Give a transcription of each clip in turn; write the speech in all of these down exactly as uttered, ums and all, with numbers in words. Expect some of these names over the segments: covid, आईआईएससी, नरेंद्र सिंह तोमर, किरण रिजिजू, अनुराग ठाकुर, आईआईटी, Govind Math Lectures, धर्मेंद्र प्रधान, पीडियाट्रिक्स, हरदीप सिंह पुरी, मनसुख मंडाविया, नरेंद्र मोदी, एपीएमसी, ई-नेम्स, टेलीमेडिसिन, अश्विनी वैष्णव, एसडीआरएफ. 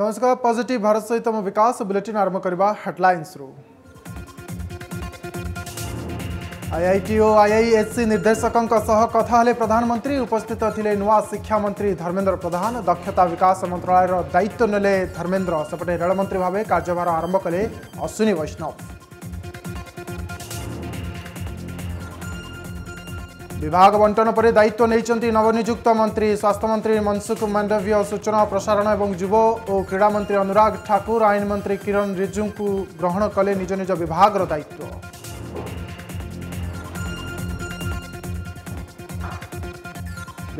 नमस्कार पॉजिटिव भारत सहित तो विकास बुलेटिन आरंभ करबा हेडलाइंस रु आईआईटी और आईआईएससी निर्देशकों सह कथा प्रधानमंत्री उपस्थित थिले नवा शिक्षा मंत्री धर्मेंद्र प्रधान दक्षता विकास मंत्रालय दायित्व नेले धर्मेंद्र सेपटे रेलमंत्री भाव कार्यभार आरंभ कले अश्विनी वैष्णव। विभाग बंटन पर दायित्व नहीं नवनियुक्त मंत्री स्वास्थ्य मंत्री मनसुख मंडाविया सूचना प्रसारण और युव और क्रीड़ा मंत्री अनुराग ठाकुर आईन मंत्री किरण रिजिजू को ग्रहण कले निज निज विभाग दायित्व।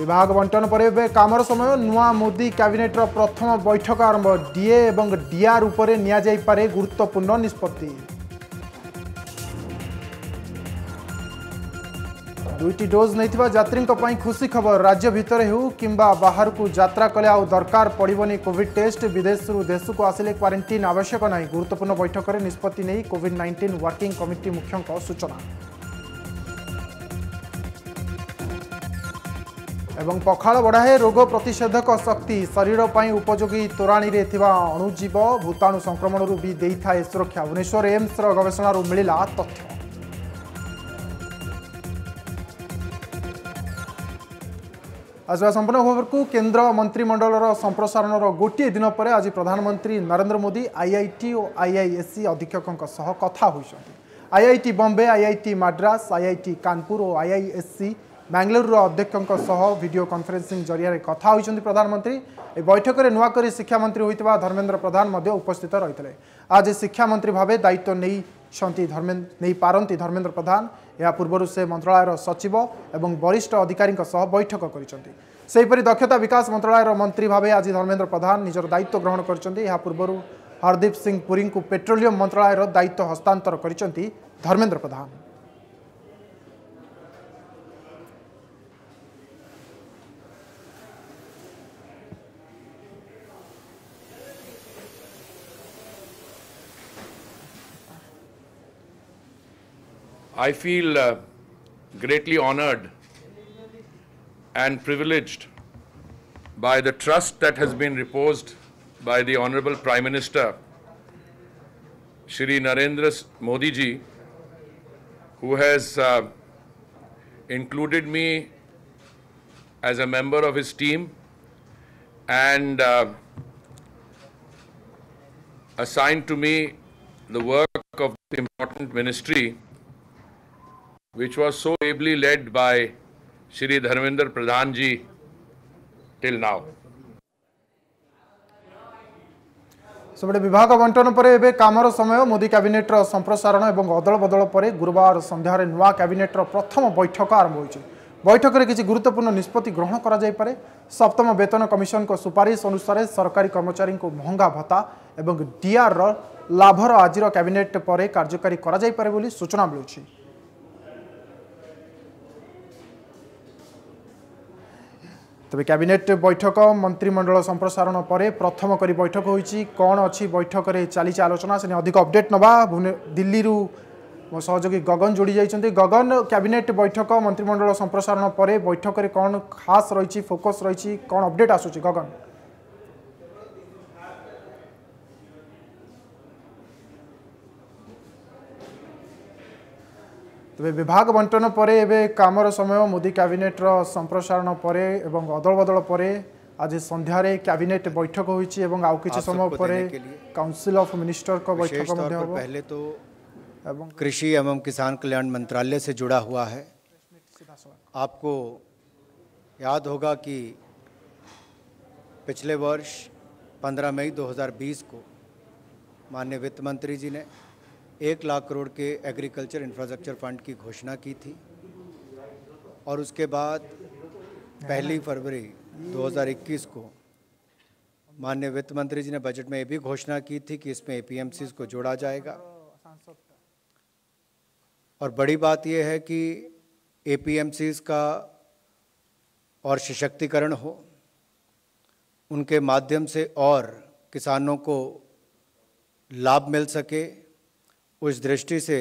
विभाग बंटन पर ए कामर समय नुआ मोदी कैबिनेटर प्रथम बैठक आरंभ डीए और डीआर उपर नियाजाइपारे गुरुत्वपूर्ण निष्पत्ति। दुईटी डोज नहीं जात्री खुशी खबर राज्य भितर हो किंबा बाहर को यात्रा कले आउ दरकार पड़बनी कोविड टेस्ट विदेश रु देश को आसिले क्वारंटाइन आवश्यक नहीं गुरुत्वपूर्ण बैठक में निष्पत्ति नहीं कोविड नाइंटीन वर्किंग कमिटी मुख्य सूचना। एवं पखाड़ बढ़ाए रोग प्रतिषेधक शक्ति शरीर पर उपयोगी तोराणी रे थिबा अणुजीव भूताणु संक्रमण रु भी देइथाए सुरक्षा भुवनेश्वर एम्स रो गवेषणा रु मिलिला तथ्य। आज संपूर्ण खबर को केन्द्र मंत्रिमंडल संप्रसारण गोटे दिन पर आज प्रधानमंत्री नरेंद्र मोदी आईआईटी और आईआईएससी अधीक्षकों सह कथा होइछन्ती। आईआईटी Bombay आईआईटी Madras आईआईटी Kanpur और आईआईएससी बैंगलोर अध्यक्षों सह वीडियो कॉन्फ्रेंसिंग जरिया कथा होइछन्ती प्रधानमंत्री। बैठक में नुआकर शिक्षामंत्री होता धर्मेंद्र प्रधान उपस्थित रही। आज शिक्षामंत्री भाव दायित्व नहीं नहीं पारती धर्मेंद्र प्रधान या पूर्व से मंत्रालय सचिव एवं वरिष्ठ अधिकारी बैठक कर दक्षता विकास मंत्रालय मंत्री भाव आज धर्मेंद्र प्रधान निजर दायित्व ग्रहण कर पूर्व हरदीप सिंह पुरी को पेट्रोलियम मंत्रालय दायित्व हस्तांतर कर धर्मेंद्र प्रधान। I feel uh, greatly honored and privileged by the trust that has been reposed by the Honorable Prime Minister Shri Narendra Modi ji, who has uh, included me as a member of his team and uh, assigned to me the work of the important ministry which was so ably led by Shri Dharmendra Pradhan ji till now. सबडे विभाग बंटन पर एबे कामर समय Modi cabinet संप्रसारण और अदल बदल पर गुरुवार संध्यार नुआ कैबिनेट प्रथम बैठक आरंभ होइछे। बैठक में किसी गुरुत्वपूर्ण निष्पत्ति ग्रहण करा जाय पारे। सप्तम वेतन कमिशन को सुपारिश अनुसार सरकारी कर्मचारी को महंगा भत्ता एवं डीआर लाभर आजिर कैबिनेट पर कार्यकारी करा जाय पारे बोली सूचना मिलुछि। तबे कैबिनेट बैठक मंत्रिमंडल संप्रसारण पर प्रथम करी बैठक होईची। कौन अच्छी बैठक रे चली आलोचना से अधिक अपडेट नवा दिल्ली रु सहयोगी गगन जोड़ी जाइछन्ती। गगन कैबिनेट बैठक मंत्रिमंडल संप्रसारण पर बैठक रे कौन खास रही फोकस रही कौन अपडेट आसुची गगन? तबे विभाग बंटन पर एवं कामर समय मोदी कैबिनेट संप्रसारण पर एवं अदल बदल पर आज संध्यार कैबिनेट बैठक होईची। आउ किसी समय पर काउंसिल ऑफ मिनिस्टर का बैठक पहले तो कृषि एवं किसान कल्याण मंत्रालय से जुड़ा हुआ है। आपको याद होगा कि पिछले वर्ष पंद्रह मई दो हज़ार बीस को माननीय वित्त मंत्री जी ने एक लाख करोड़ के एग्रीकल्चर इंफ्रास्ट्रक्चर फंड की घोषणा की थी और उसके बाद पहली फरवरी दो हज़ार इक्कीस को माननीय वित्त मंत्री जी ने बजट में ये भी घोषणा की थी कि इसमें एपीएमसी को जोड़ा जाएगा। और बड़ी बात यह है कि एपीएमसी का और सशक्तिकरण हो, उनके माध्यम से और किसानों को लाभ मिल सके, उस दृष्टि से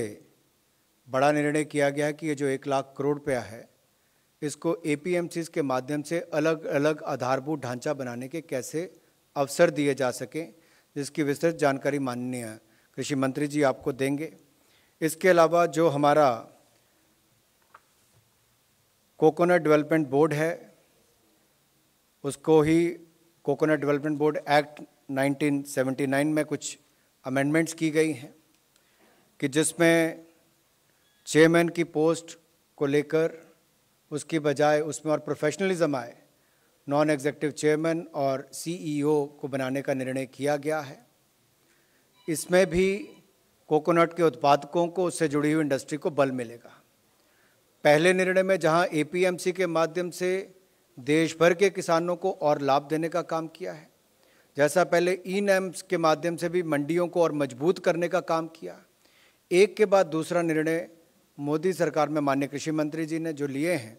बड़ा निर्णय किया गया कि ये जो एक लाख करोड़ रुपया है इसको एपीएमसीज के माध्यम से अलग अलग आधारभूत ढांचा बनाने के कैसे अवसर दिए जा सकें, जिसकी विस्तृत जानकारी माननीय कृषि मंत्री जी आपको देंगे। इसके अलावा जो हमारा कोकोनट डेवलपमेंट बोर्ड है, उसको ही coconut development board act nineteen seventy nine में कुछ अमेंडमेंट्स की गई हैं कि जिसमें चेयरमैन की पोस्ट को लेकर उसकी बजाय उसमें और प्रोफेशनलिज्म आए, नॉन एग्जीक्यूटिव चेयरमैन और सीईओ को बनाने का निर्णय किया गया है। इसमें भी कोकोनट के उत्पादकों को उससे जुड़ी हुई इंडस्ट्री को बल मिलेगा। पहले निर्णय में जहां एपीएमसी के माध्यम से देश भर के किसानों को और लाभ देने का काम किया है, जैसा पहले ई-नेम्स के माध्यम से भी मंडियों को और मजबूत करने का काम किया, एक के बाद दूसरा निर्णय मोदी सरकार में माननीय कृषि मंत्री जी ने जो लिए हैं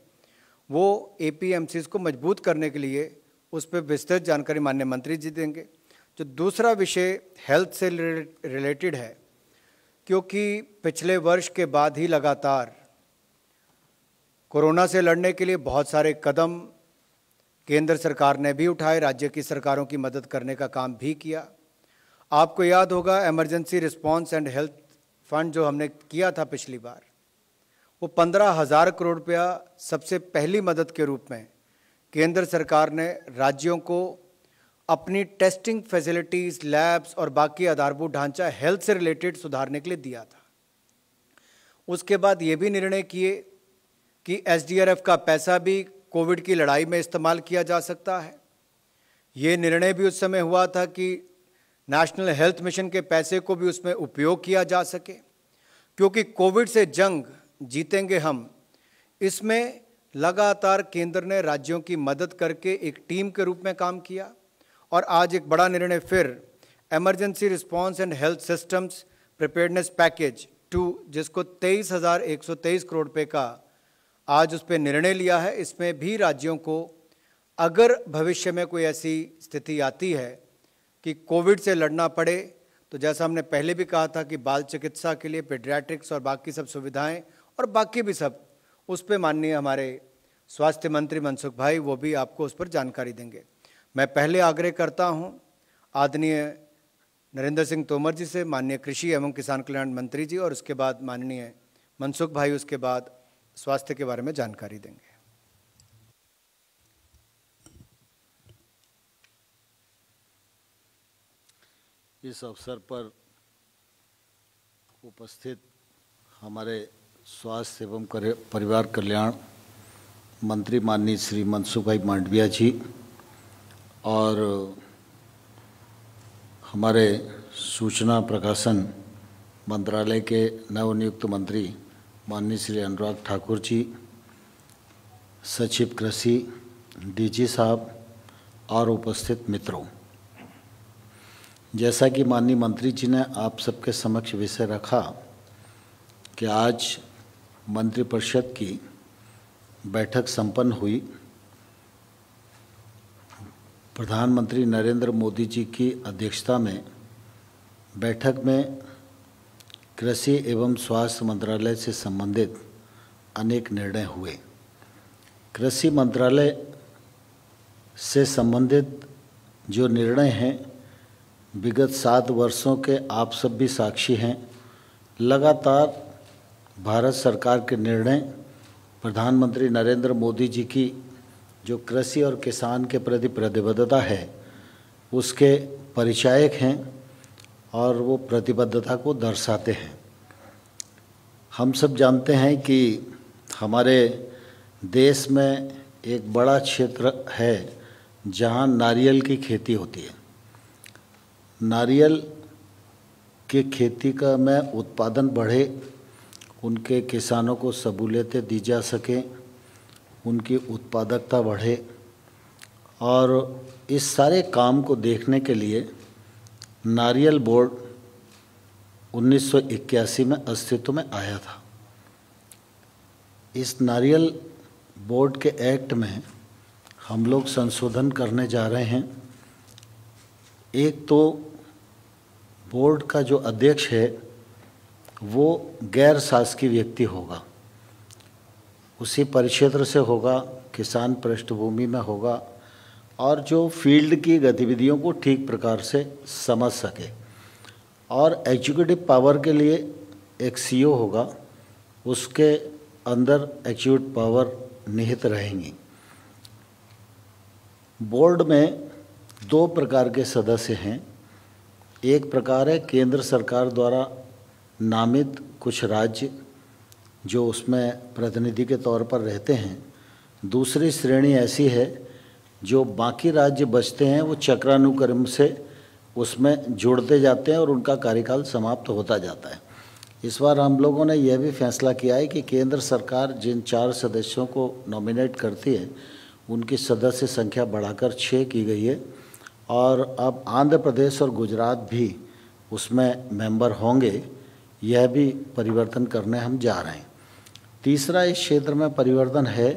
वो एपीएमसीज़ को मजबूत करने के लिए, उस पर विस्तृत जानकारी माननीय मंत्री जी देंगे। जो दूसरा विषय हेल्थ से रिलेटेड है, क्योंकि पिछले वर्ष के बाद ही लगातार कोरोना से लड़ने के लिए बहुत सारे कदम केंद्र सरकार ने भी उठाए, राज्य की सरकारों की मदद करने का काम भी किया। आपको याद होगा emergency response and health fund जो हमने किया था पिछली बार, वो पंद्रह हज़ार करोड़ रुपया सबसे पहली मदद के रूप में केंद्र सरकार ने राज्यों को अपनी टेस्टिंग फैसिलिटीज़, लैब्स और बाकी आधारभूत ढांचा हेल्थ से रिलेटेड सुधारने के लिए दिया था। उसके बाद ये भी निर्णय किए कि एसडीआरएफ का पैसा भी कोविड की लड़ाई में इस्तेमाल किया जा सकता है। ये निर्णय भी उस समय हुआ था कि नेशनल हेल्थ मिशन के पैसे को भी उसमें उपयोग किया जा सके, क्योंकि कोविड से जंग जीतेंगे हम, इसमें लगातार केंद्र ने राज्यों की मदद करके एक टीम के रूप में काम किया। और आज एक बड़ा निर्णय फिर emergency response and health systems preparedness package two, जिसको तेईस हज़ार एक सौ तेईस करोड़ रुपये का आज उस पर निर्णय लिया है। इसमें भी राज्यों को अगर भविष्य में कोई ऐसी स्थिति आती है कि कोविड से लड़ना पड़े, तो जैसा हमने पहले भी कहा था कि बाल चिकित्सा के लिए पीडियाट्रिक्स और बाकी सब सुविधाएं और बाकी भी सब, उस पर माननीय हमारे स्वास्थ्य मंत्री मनसुख भाई वो भी आपको उस पर जानकारी देंगे। मैं पहले आग्रह करता हूं आदरणीय नरेंद्र सिंह तोमर जी से, माननीय कृषि एवं किसान कल्याण मंत्री जी, और उसके बाद माननीय मनसुख भाई उसके बाद स्वास्थ्य के बारे में जानकारी देंगे। इस अवसर पर उपस्थित हमारे स्वास्थ्य एवं परिवार कल्याण मंत्री माननीय श्री मनसुख भाई मंडाविया जी और हमारे सूचना प्रकाशन मंत्रालय के नवनियुक्त मंत्री माननीय श्री अनुराग ठाकुर जी, सचिव कृषि डीजी साहब और उपस्थित मित्रों, जैसा कि माननीय मंत्री जी ने आप सबके समक्ष विषय रखा कि आज मंत्रिपरिषद की बैठक संपन्न हुई। प्रधानमंत्री नरेंद्र मोदी जी की अध्यक्षता में बैठक में कृषि एवं स्वास्थ्य मंत्रालय से संबंधित अनेक निर्णय हुए। कृषि मंत्रालय से संबंधित जो निर्णय हैं, विगत सात वर्षों के आप सब भी साक्षी हैं। लगातार भारत सरकार के निर्णय, प्रधानमंत्री नरेंद्र मोदी जी की जो कृषि और किसान के प्रति प्रतिबद्धता है उसके परिचायक हैं और वो प्रतिबद्धता को दर्शाते हैं। हम सब जानते हैं कि हमारे देश में एक बड़ा क्षेत्र है जहां नारियल की खेती होती है। नारियल के खेती का में उत्पादन बढ़े, उनके किसानों को सहूलियतें दी जा सके, उनकी उत्पादकता बढ़े, और इस सारे काम को देखने के लिए नारियल बोर्ड उन्नीस सौ इक्यासी में अस्तित्व में आया था। इस नारियल बोर्ड के एक्ट में हम लोग संशोधन करने जा रहे हैं। एक तो बोर्ड का जो अध्यक्ष है वो गैर शासकीय व्यक्ति होगा, उसी परिक्षेत्र से होगा, किसान पृष्ठभूमि में होगा और जो फील्ड की गतिविधियों को ठीक प्रकार से समझ सके। और एग्जीक्यूटिव पावर के लिए एक सीईओ होगा, उसके अंदर एग्जीक्यूटिव पावर निहित रहेंगी। बोर्ड में दो प्रकार के सदस्य हैं। एक प्रकार है केंद्र सरकार द्वारा नामित कुछ राज्य जो उसमें प्रतिनिधि के तौर पर रहते हैं। दूसरी श्रेणी ऐसी है जो बाकी राज्य बचते हैं वो चक्रानुक्रम से उसमें जुड़ते जाते हैं और उनका कार्यकाल समाप्त होता जाता है। इस बार हम लोगों ने यह भी फैसला किया है कि केंद्र सरकार जिन चार सदस्यों को नॉमिनेट करती है उनकी सदस्य संख्या बढ़ाकर छः की गई है और अब आंध्र प्रदेश और गुजरात भी उसमें मेंबर होंगे। यह भी परिवर्तन करने हम जा रहे हैं। तीसरा इस क्षेत्र में परिवर्तन है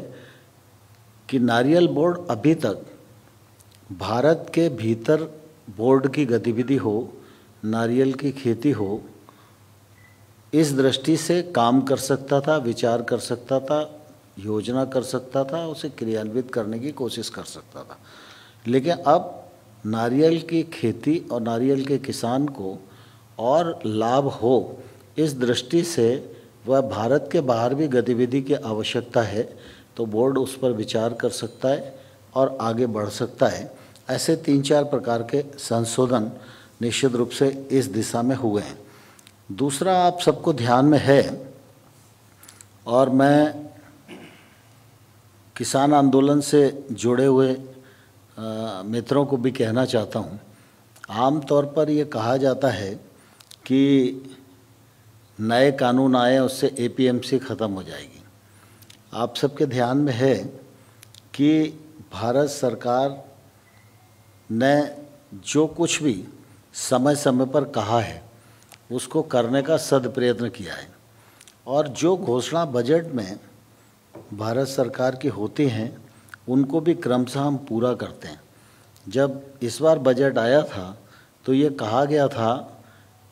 कि नारियल बोर्ड अभी तक भारत के भीतर बोर्ड की गतिविधि हो, नारियल की खेती हो, इस दृष्टि से काम कर सकता था, विचार कर सकता था, योजना कर सकता था, उसे क्रियान्वित करने की कोशिश कर सकता था। लेकिन अब नारियल की खेती और नारियल के किसान को और लाभ हो इस दृष्टि से वह भारत के बाहर भी गतिविधि की आवश्यकता है, तो बोर्ड उस पर विचार कर सकता है और आगे बढ़ सकता है। ऐसे तीन चार प्रकार के संशोधन निश्चित रूप से इस दिशा में हुए हैं। दूसरा आप सबको ध्यान में है और मैं किसान आंदोलन से जुड़े हुए मित्रों को भी कहना चाहता हूँ। आम तौर पर ये कहा जाता है कि नए कानून आए उससे ए पी एम सी ख़त्म हो जाएगी। आप सबके ध्यान में है कि भारत सरकार ने जो कुछ भी समय समय पर कहा है उसको करने का सदप्रयत्न किया है और जो घोषणा बजट में भारत सरकार की होती हैं उनको भी क्रमशः हम पूरा करते हैं। जब इस बार बजट आया था तो ये कहा गया था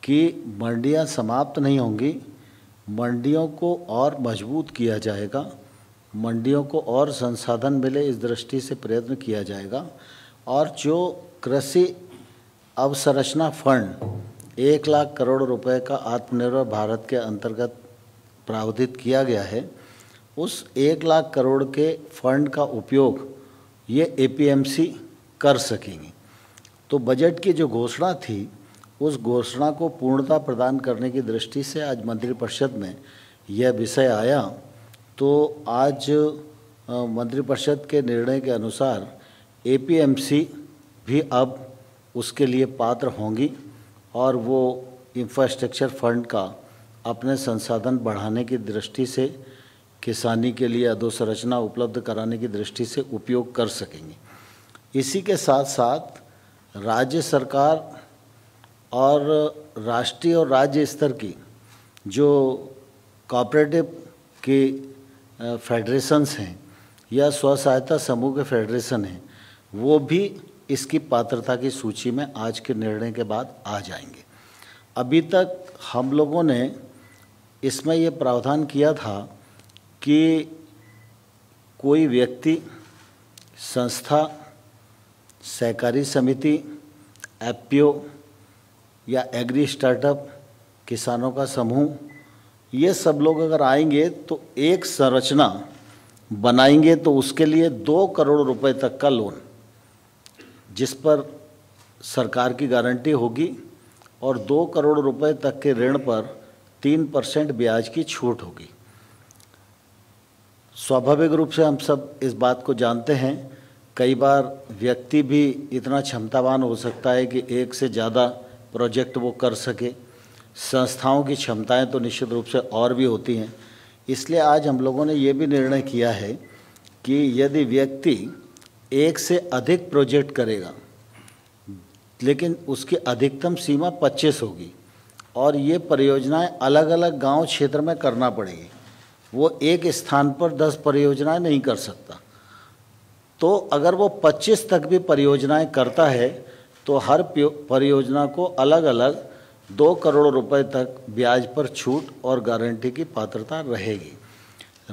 कि मंडियां समाप्त नहीं होंगी, मंडियों को और मजबूत किया जाएगा, मंडियों को और संसाधन मिले इस दृष्टि से प्रयत्न किया जाएगा। और जो कृषि अवसंरचना फंड एक लाख करोड़ रुपए का आत्मनिर्भर भारत के अंतर्गत प्रावधान किया गया है, उस एक लाख करोड़ के फंड का उपयोग ये ए पी एम सी कर सकेंगे। तो बजट की जो घोषणा थी उस घोषणा को पूर्णता प्रदान करने की दृष्टि से आज मंत्रिपरिषद में यह विषय आया। तो आज मंत्रिपरिषद के निर्णय के अनुसार ए पी एम सी भी अब उसके लिए पात्र होंगी और वो इंफ्रास्ट्रक्चर फंड का अपने संसाधन बढ़ाने की दृष्टि से, किसानी के लिए अधोसंरचना उपलब्ध कराने की दृष्टि से उपयोग कर सकेंगे। इसी के साथ साथ राज्य सरकार और राष्ट्रीय और राज्य स्तर की जो कॉपरेटिव के फेडरेशंस हैं या स्व सहायता समूह के फेडरेशन हैं वो भी इसकी पात्रता की सूची में आज के निर्णय के बाद आ जाएंगे। अभी तक हम लोगों ने इसमें ये प्रावधान किया था कि कोई व्यक्ति, संस्था, सहकारी समिति, एफ पी ओ या एग्री स्टार्टअप, किसानों का समूह, ये सब लोग अगर आएंगे तो एक संरचना बनाएंगे तो उसके लिए दो करोड़ रुपए तक का लोन जिस पर सरकार की गारंटी होगी और दो करोड़ रुपए तक के ऋण पर तीन परसेंट ब्याज की छूट होगी। स्वाभाविक रूप से हम सब इस बात को जानते हैं, कई बार व्यक्ति भी इतना क्षमतावान हो सकता है कि एक से ज़्यादा प्रोजेक्ट वो कर सके, संस्थाओं की क्षमताएं तो निश्चित रूप से और भी होती हैं। इसलिए आज हम लोगों ने ये भी निर्णय किया है कि यदि व्यक्ति एक से अधिक प्रोजेक्ट करेगा लेकिन उसकी अधिकतम सीमा पच्चीस होगी और ये परियोजनाएं अलग अलग गांव क्षेत्र में करना पड़ेगी, वो एक स्थान पर दस परियोजनाएं नहीं कर सकता। तो अगर वो पच्चीस तक भी परियोजनाएं करता है तो हर परियोजना को अलग अलग दो करोड़ रुपए तक ब्याज पर छूट और गारंटी की पात्रता रहेगी।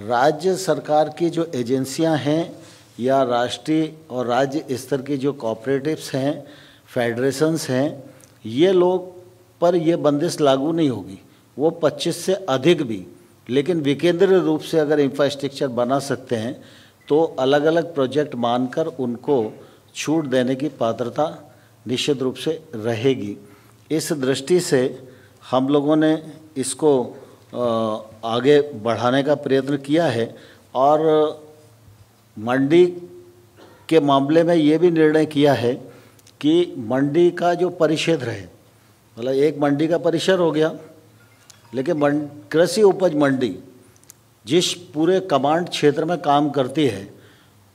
राज्य सरकार की जो एजेंसियां हैं या राष्ट्रीय और राज्य स्तर की जो कॉपरेटिव्स हैं, फेडरेशंस हैं, ये लोग पर यह बंदिश लागू नहीं होगी। वो पच्चीस से अधिक भी, लेकिन विकेंद्रीय रूप से अगर इंफ्रास्ट्रक्चर बना सकते हैं तो अलग अलग प्रोजेक्ट मानकर उनको छूट देने की पात्रता निश्चित रूप से रहेगी। इस दृष्टि से हम लोगों ने इसको आगे बढ़ाने का प्रयत्न किया है और मंडी के मामले में ये भी निर्णय किया है कि मंडी का जो परिषद रहे, मतलब एक मंडी का परिषद हो गया, लेकिन कृषि उपज मंडी जिस पूरे कमांड क्षेत्र में काम करती है,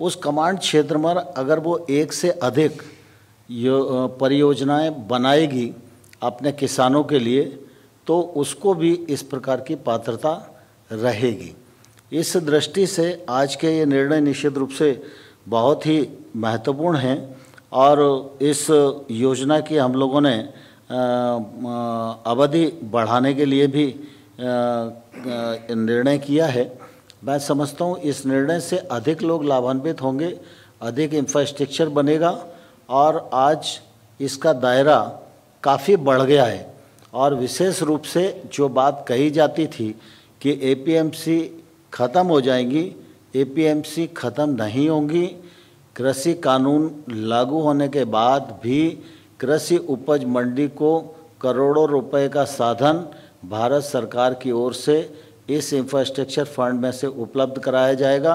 उस कमांड क्षेत्र में अगर वो एक से अधिक परियोजनाएं बनाएगी अपने किसानों के लिए, तो उसको भी इस प्रकार की पात्रता रहेगी। इस दृष्टि से आज के ये निर्णय निश्चित रूप से बहुत ही महत्वपूर्ण हैं और इस योजना की हम लोगों ने अवधि बढ़ाने के लिए भी निर्णय किया है। मैं समझता हूँ इस निर्णय से अधिक लोग लाभान्वित होंगे, अधिक इंफ्रास्ट्रक्चर बनेगा और आज इसका दायरा काफ़ी बढ़ गया है। और विशेष रूप से जो बात कही जाती थी कि एपीएमसी ख़त्म हो जाएंगी, एपीएमसी ख़त्म नहीं होंगी। कृषि कानून लागू होने के बाद भी कृषि उपज मंडी को करोड़ों रुपए का साधन भारत सरकार की ओर से इस इंफ्रास्ट्रक्चर फंड में से उपलब्ध कराया जाएगा,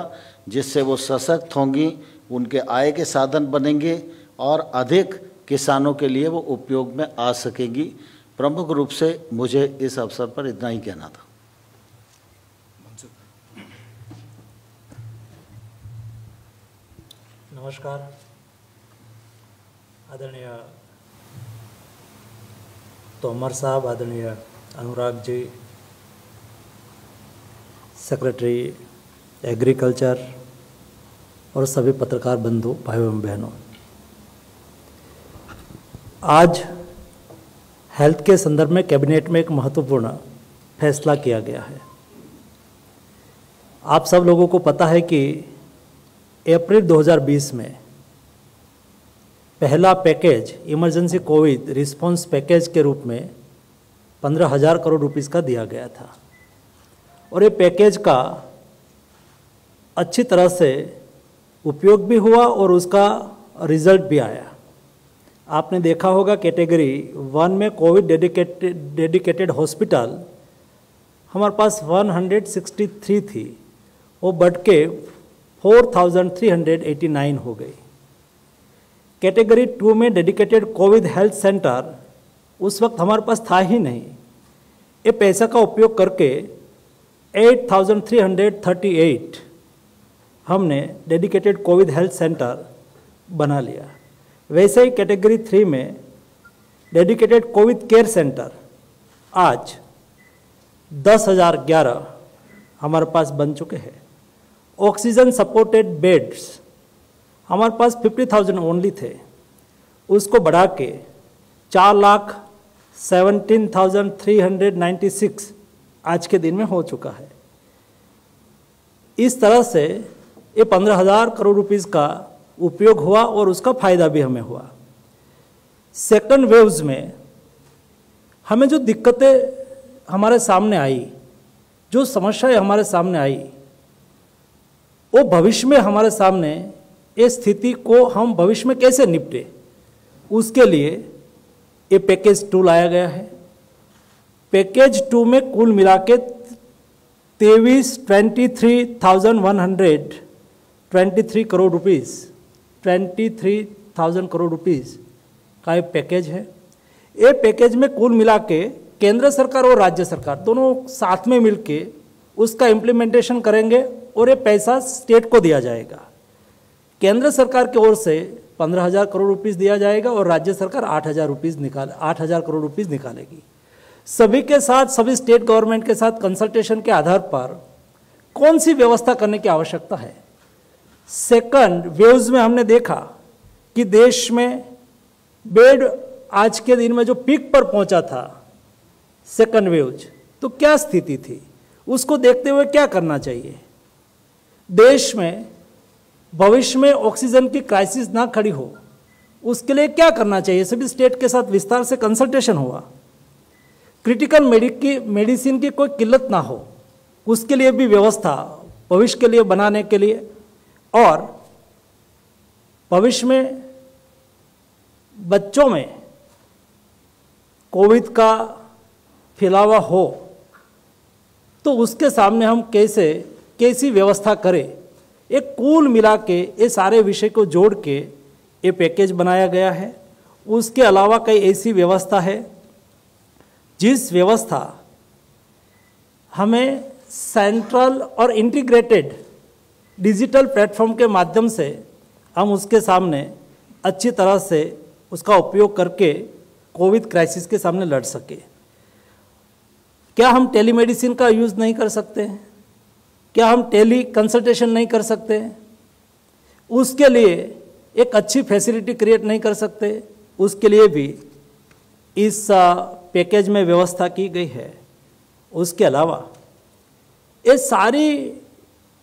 जिससे वो सशक्त होंगी, उनके आय के साधन बनेंगे और अधिक किसानों के लिए वो उपयोग में आ सकेंगी। प्रमुख रूप से मुझे इस अवसर पर इतना ही कहना था। नमस्कार आदरणीय तोमर साहब, आदरणीय अनुराग जी, सेक्रेटरी एग्रीकल्चर और सभी पत्रकार बंधु, भाइयों एवं बहनों, आज हेल्थ के संदर्भ में कैबिनेट में एक महत्वपूर्ण फैसला किया गया है। आप सब लोगों को पता है कि अप्रैल दो हज़ार बीस में पहला package emergency COVID response package के रूप में पंद्रह हज़ार करोड़ रुपीस का दिया गया था और ये पैकेज का अच्छी तरह से उपयोग भी हुआ और उसका रिजल्ट भी आया। आपने देखा होगा कैटेगरी वन में कोविड डेडिकेटेड डेडिकेटेड हॉस्पिटल हमारे पास एक सौ तिरसठ थी, वो बढ़ के four thousand three hundred eighty nine हो गई। कैटेगरी टू में डेडिकेटेड कोविड हेल्थ सेंटर उस वक्त हमारे पास था ही नहीं, ये पैसा का उपयोग करके eight thousand three hundred thirty eight हमने डेडिकेटेड कोविड हेल्थ सेंटर बना लिया। वैसे ही कैटेगरी थ्री में डेडिकेटेड कोविड केयर सेंटर आज दस हज़ार ग्यारह हमारे पास बन चुके हैं। ऑक्सीजन सपोर्टेड बेड्स हमारे पास फिफ्टी थाउजेंड ओनली थे, उसको बढ़ा के चार lakh seventeen thousand three hundred ninety six आज के दिन में हो चुका है। इस तरह से ये पंद्रह हज़ार करोड़ रुपीस का उपयोग हुआ और उसका फायदा भी हमें हुआ। सेकंड वेव्स में हमें जो दिक्कतें हमारे सामने आई, जो समस्याएं हमारे सामने आई, वो भविष्य में हमारे सामने ये स्थिति को हम भविष्य में कैसे निपटे, उसके लिए ये पैकेज टू लाया गया है। पैकेज टू में कुल मिला के तेईस twenty three thousand one hundred twenty three crore rupees twenty three thousand crore rupees का एक पैकेज है। ये पैकेज में कुल मिला के केंद्र सरकार और राज्य सरकार दोनों साथ में मिलके उसका इम्प्लीमेंटेशन करेंगे और ये पैसा स्टेट को दिया जाएगा। केंद्र सरकार की ओर से पंद्रह हज़ार करोड़ रुपीस दिया जाएगा और राज्य सरकार आठ हज़ार रुपीस निकाल आठ हज़ार करोड़ रुपीस निकालेगी। सभी के साथ, सभी स्टेट गवर्नमेंट के साथ कंसल्टेशन के आधार पर कौन सी व्यवस्था करने की आवश्यकता है। सेकंड वेव्स में हमने देखा कि देश में बेड आज के दिन में जो पीक पर पहुंचा था सेकंड वेव्स, तो क्या स्थिति थी, उसको देखते हुए क्या करना चाहिए। देश में भविष्य में ऑक्सीजन की क्राइसिस ना खड़ी हो, उसके लिए क्या करना चाहिए, सभी स्टेट के साथ विस्तार से कंसल्टेशन हुआ। क्रिटिकल मेडिसिन की कोई किल्लत ना हो, उसके लिए भी व्यवस्था भविष्य के लिए बनाने के लिए, और भविष्य में बच्चों में कोविड का फैलावा हो तो उसके सामने हम कैसे कैसी व्यवस्था करें, एक कुल मिला के ये सारे विषय को जोड़ के ये पैकेज बनाया गया है। उसके अलावा कई ऐसी व्यवस्था है जिस व्यवस्था हमें सेंट्रल और इंटीग्रेटेड डिजिटल प्लेटफॉर्म के माध्यम से हम उसके सामने अच्छी तरह से उसका उपयोग करके कोविड क्राइसिस के सामने लड़ सके। क्या हम टेलीमेडिसिन का यूज़ नहीं कर सकते हैं? क्या हम टेली कंसल्टेशन नहीं कर सकते हैं? उसके लिए एक अच्छी फैसिलिटी क्रिएट नहीं कर सकते? उसके लिए भी इस पैकेज में व्यवस्था की गई है। उसके अलावा ये सारी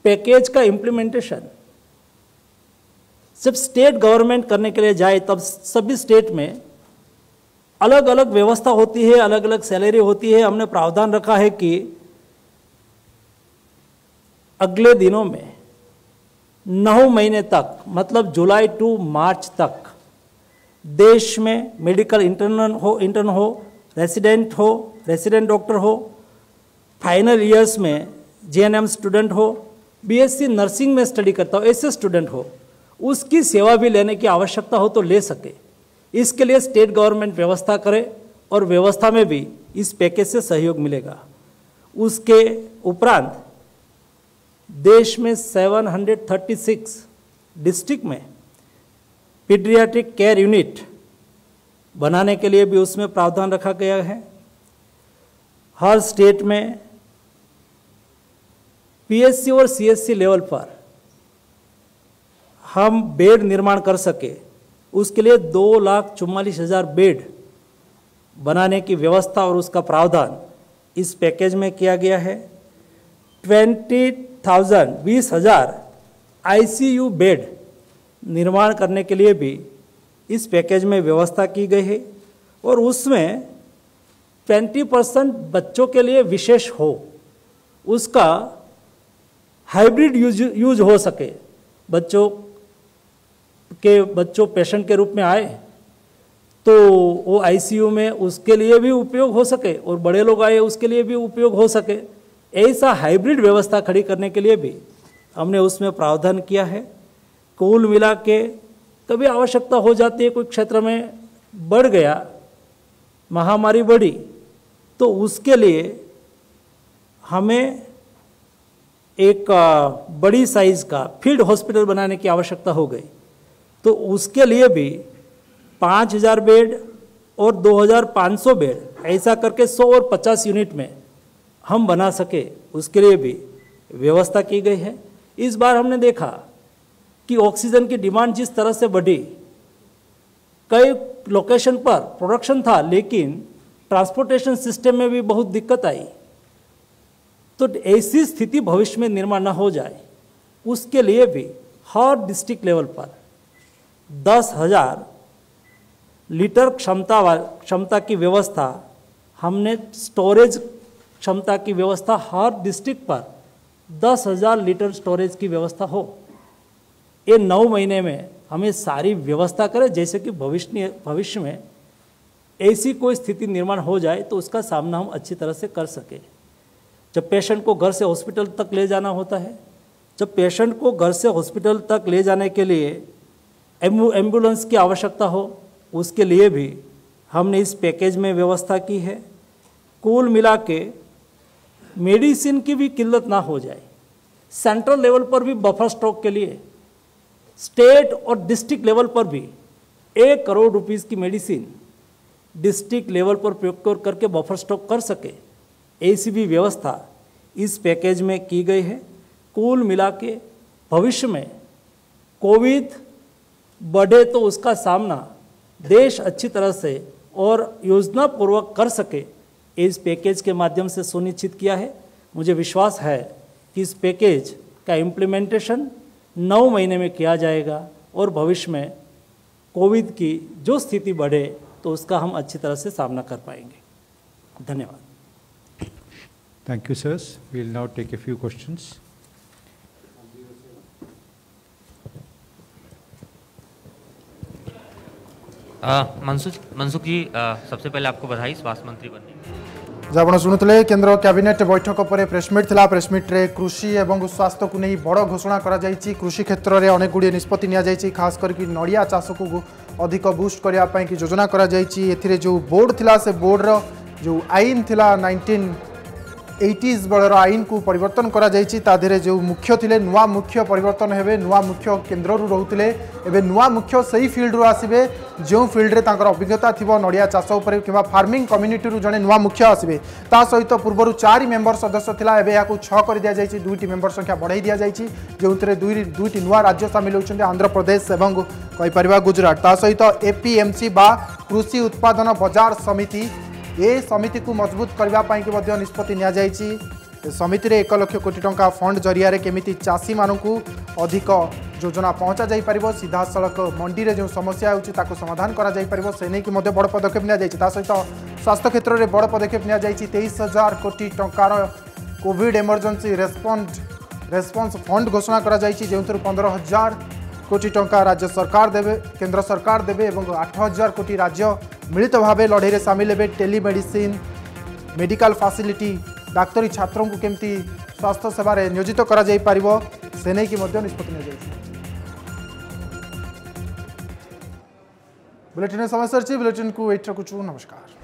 पैकेज का इम्प्लीमेंटेशन जब स्टेट गवर्नमेंट करने के लिए जाए तब सभी स्टेट में अलग अलग व्यवस्था होती है, अलग अलग सैलरी होती है। हमने प्रावधान रखा है कि अगले दिनों में नौ महीने तक, मतलब जुलाई टू मार्च तक, देश में मेडिकल इंटर्न हो इंटर्न हो रेसिडेंट हो रेसिडेंट डॉक्टर हो, फाइनल ईयर्स में जे एन एम स्टूडेंट हो, बी एस सी नर्सिंग में स्टडी करता हो, ऐसे स्टूडेंट हो, उसकी सेवा भी लेने की आवश्यकता हो तो ले सके। इसके लिए स्टेट गवर्नमेंट व्यवस्था करे और व्यवस्था में भी इस पैकेज से सहयोग मिलेगा। उसके उपरांत देश में सात सौ छत्तीस डिस्ट्रिक्ट में पीडियाट्रिक केयर यूनिट बनाने के लिए भी उसमें प्रावधान रखा गया है। हर स्टेट में पी एस सी और सी एस सी लेवल पर हम बेड निर्माण कर सके, उसके लिए दो लाख चौवालीस हज़ार बेड बनाने की व्यवस्था और उसका प्रावधान इस पैकेज में किया गया है। ट्वेंटी थाउजेंड बीस हज़ार आई सी यू बेड निर्माण करने के लिए भी इस पैकेज में व्यवस्था की गई है, और उसमें ट्वेंटी परसेंट बच्चों के लिए विशेष हो, उसका हाइब्रिड यूज यूज हो सके, बच्चों के बच्चों पेशेंट के रूप में आए तो वो आई सी यू में उसके लिए भी उपयोग हो सके और बड़े लोग आए उसके लिए भी उपयोग हो सके, ऐसा हाइब्रिड व्यवस्था खड़ी करने के लिए भी हमने उसमें प्रावधान किया है। कुल मिला के कभी आवश्यकता हो जाती है, कोई क्षेत्र में बढ़ गया, महामारी बढ़ी, तो उसके लिए हमें एक बड़ी साइज़ का फील्ड हॉस्पिटल बनाने की आवश्यकता हो गई, तो उसके लिए भी पाँच हज़ार बेड और दो हज़ार पाँच सौ बेड ऐसा करके सौ और पचास यूनिट में हम बना सके, उसके लिए भी व्यवस्था की गई है। इस बार हमने देखा कि ऑक्सीजन की डिमांड जिस तरह से बढ़ी, कई लोकेशन पर प्रोडक्शन था लेकिन ट्रांसपोर्टेशन सिस्टम में भी बहुत दिक्कत आई, तो ऐसी स्थिति भविष्य में निर्माण न हो जाए उसके लिए भी हर डिस्ट्रिक्ट लेवल पर दस हज़ार लीटर क्षमता क्षमता की व्यवस्था, हमने स्टोरेज क्षमता की व्यवस्था हर डिस्ट्रिक्ट पर दस हज़ार लीटर स्टोरेज की व्यवस्था हो। ये नौ महीने में हमें सारी व्यवस्था करें, जैसे कि भविष्य भविष्य में ऐसी कोई स्थिति निर्माण हो जाए तो उसका सामना हम अच्छी तरह से कर सकें। जब पेशेंट को घर से हॉस्पिटल तक ले जाना होता है, जब पेशेंट को घर से हॉस्पिटल तक ले जाने के लिए एम्बुलेंस की आवश्यकता हो, उसके लिए भी हमने इस पैकेज में व्यवस्था की है। कुल मिला के मेडिसिन की भी किल्लत ना हो जाए, सेंट्रल लेवल पर भी बफर स्टॉक के लिए, स्टेट और डिस्ट्रिक्ट लेवल पर भी एक करोड़ रुपीस की मेडिसिन डिस्ट्रिक्ट लेवल पर प्रयोग करके बफर स्टॉक कर सके, ऐसी भी व्यवस्था इस पैकेज में की गई है। कुल मिला के भविष्य में कोविड बढ़े तो उसका सामना देश अच्छी तरह से और योजनापूर्वक कर सके, इस पैकेज के माध्यम से सुनिश्चित किया है। मुझे विश्वास है कि इस पैकेज का इम्प्लीमेंटेशन नौ महीने में किया जाएगा और भविष्य में कोविड की जो स्थिति बढ़े तो उसका हम अच्छी तरह से सामना कर पाएंगे। धन्यवाद। Thank you sir. We will now take a few questions. Mansukh Mansukh ji, सबसे पहले आपको बधाई स्वास्थ्य मंत्री बनने। जो आप शुणुले केन्द्र कैबिनेट बैठक पर प्रेसमिट था। प्रेसमिट रे कृषि एवं स्वास्थ्य को नहीं बड़ घोषणा करा जाइछि। कृषि क्षेत्र में अनेक गुड़े निष्पत्ति निया जाइछि, खास करके नड़िया चाष को अधिक बूस्ट करने की योजना करा जाइछि। एथिरे जो बोर्ड थिला से बोर्ड रो जो आईन थिला नाइंटीन एटीज बेलर आईन को परिवर्तन करा जाइछि। ताधेरे जो मुख्य थिले नुआ मुख्य परिवर्तन हेबे, नुआ मुख्य केन्द्ररू रहूतिले, एबे नुआ मुख्य सही फील्ड आसबे जो फील्ड रे तांकर अभिज्ञता थिबो। नड़िया चाष उपर किबा फार्मिंग कम्युनिटी रू जने नुआ मुख्य आसबे। ता सहित पूर्वरू चार मेंबर सदस्य थिला, एबे याकू छह कर दिया जाइछि। दुईटी मेंबर संख्या बढ़ाई दिया जाइछि, जोंतरे दुई दुईटी नुआ राज्य शामिल होचंदे आंध्र प्रदेश एवं कहि परिबा गुजरात। ता सहित एपीएमसी बा कृषि उत्पादन बाजार समिति, ये समिति को मजबूत करने की निष्पत्ति निया जाइछि। समिति रे एक लाख कोटी टंका फंड जरिया रे केमिति चासी मानकू अधिक योजना पहुँचा जाई परिबो। सीधा सड़क मंडी रे जो समस्या होछि ताको समाधान करा जाई परिबो, से नेकी मध्ये बड़ पदक्षेप निया जाइछि। ता सहित स्वास्थ्य क्षेत्र में बड़ पदक्षेप निया जाइछि। तेईस हजार कोटी टंका रो covid emergency response response fund घोषणा करा जाइछि, जेउथुर पंद्रह हजार कोटी टंका राज्य सरकार देवे, केंद्र सरकार देवे और आठ हजार कोटी राज्य मिलित भाव लड़े में सामिल हे। टेलीमेडिसिन मेडिकल फैसिलिटी डाक्तरी छात्रों को केमती स्वास्थ्य सेवार नियोजित करा जाई पारिबो, से नै कि मध्य निष्पत्ति नै जाई। बुलेटिन समय सरची, बुलेटिन को एट रखुचु। नमस्कार।